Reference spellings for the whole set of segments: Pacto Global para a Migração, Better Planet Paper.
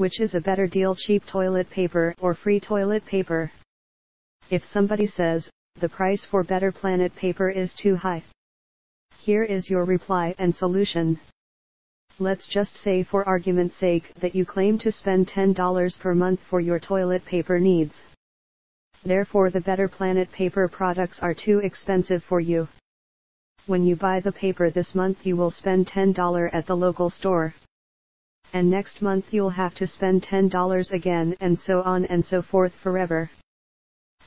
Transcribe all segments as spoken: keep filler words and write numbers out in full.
which is a better deal, cheap toilet paper or free toilet paper. If somebody says, the price for Better Planet paper is too high, here is your reply and solution. Let's just say for argument's sake that you claim to spend ten dollars per month for your toilet paper needs. Therefore the Better Planet paper products are too expensive for you. When you buy the paper this month you will spend ten dollars at the local store. And next month you'll have to spend ten dollars again, and so on and so forth forever.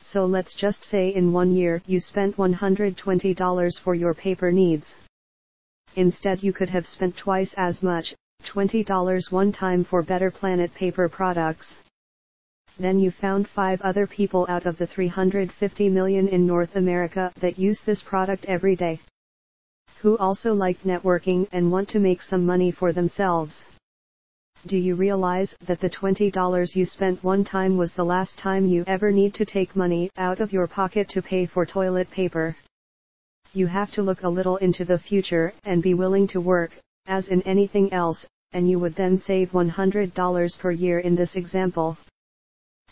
So let's just say in one year you spent one hundred twenty dollars for your paper needs. Instead you could have spent twice as much, twenty dollars one time for Better Planet paper products. Then you found five other people out of the three hundred fifty million in North America that use this product every day, who also like networking and want to make some money for themselves. Do you realize that the twenty dollars you spent one time was the last time you ever need to take money out of your pocket to pay for toilet paper? You have to look a little into the future and be willing to work, as in anything else, and you would then save one hundred dollars per year in this example.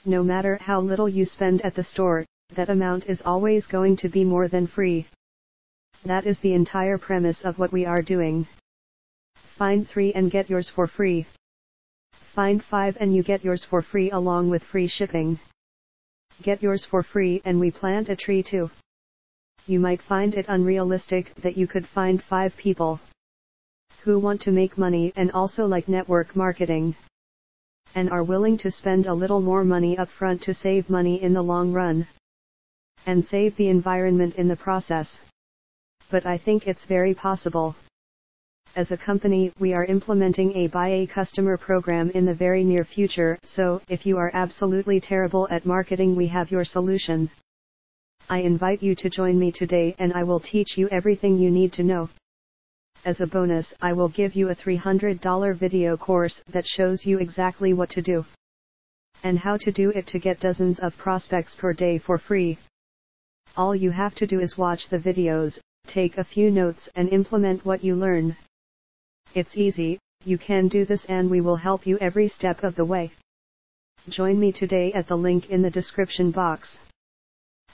No matter how little you spend at the store, that amount is always going to be more than free. That is the entire premise of what we are doing. Find three and get yours for free. Find five and you get yours for free along with free shipping. Get yours for free and we plant a tree too. You might find it unrealistic that you could find five people who want to make money and also like network marketing, and are willing to spend a little more money up front to save money in the long run, and save the environment in the process. But I think it's very possible. As a company, we are implementing a buy a customer program in the very near future, so if you are absolutely terrible at marketing, we have your solution. I invite you to join me today and I will teach you everything you need to know. As a bonus, I will give you a three hundred dollar video course that shows you exactly what to do and how to do it to get dozens of prospects per day for free. All you have to do is watch the videos, take a few notes and implement what you learn. It's easy, you can do this and we will help you every step of the way. Join me today at the link in the description box.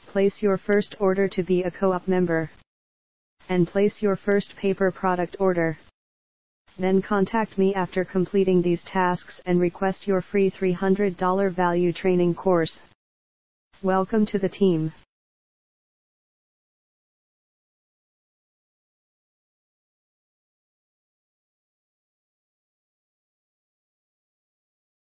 Place your first order to be a co-op member, and place your first paper product order. Then contact me after completing these tasks and request your free three hundred dollar value training course. Welcome to the team.